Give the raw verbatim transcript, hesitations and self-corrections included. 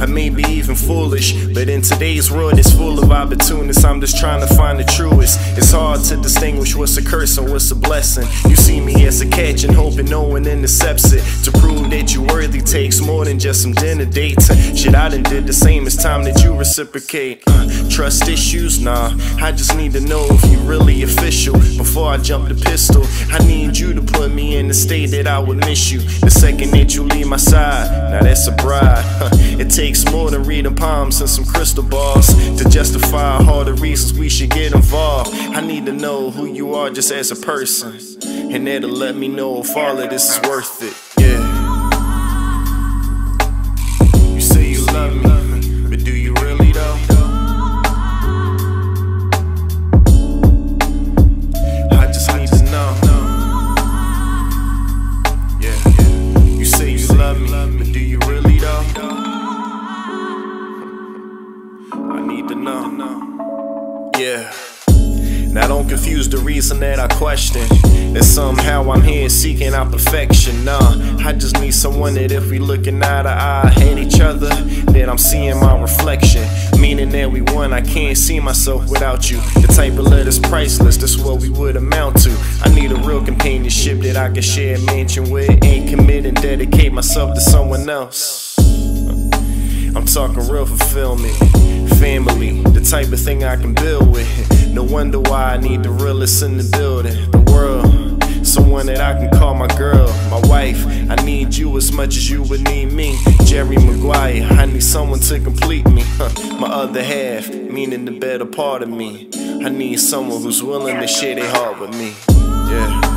I may be even foolish, but in today's world it's full of opportunists. I'm just trying to find the truest. It's hard to distinguish what's a curse and what's a blessing. You see me as a catch and hoping no one intercepts it. To prove that you worthy takes more than just some dinner dates. Shit, I done did the same, it's time that you reciprocate. uh, Trust issues? Nah, I just need to know if you really official. Before I jump the pistol, I need you to put me in the state that I would miss you. The second that you leave my side, now that's a bribe. It takes more than reading palms and some crystal balls to justify all the reasons we should get involved. I need to know who you are just as a person, and that'll let me know if all of this is worth it. Yeah. You say you love me, but do you really though? I just need to know. Yeah. You say you love me, but do you really though? I need to know. Yeah. Now don't confuse the reason that I question that somehow I'm here seeking out perfection. Nah, I just need someone that if we looking eye to eye at each other, that I'm seeing my reflection, meaning that we one. I can't see myself without you. The type of love that's priceless, that's what we would amount to. I need a real companionship that I can share a mansion with, and commit and dedicate myself to someone else. I'm talking real fulfillment, family, the type of thing I can build with. No wonder why I need the realest in the building, the world, someone that I can call my girl, my wife. I need you as much as you would need me. Jerry Maguire, I need someone to complete me. My other half, meaning the better part of me. I need someone who's willing to share their heart with me. Yeah.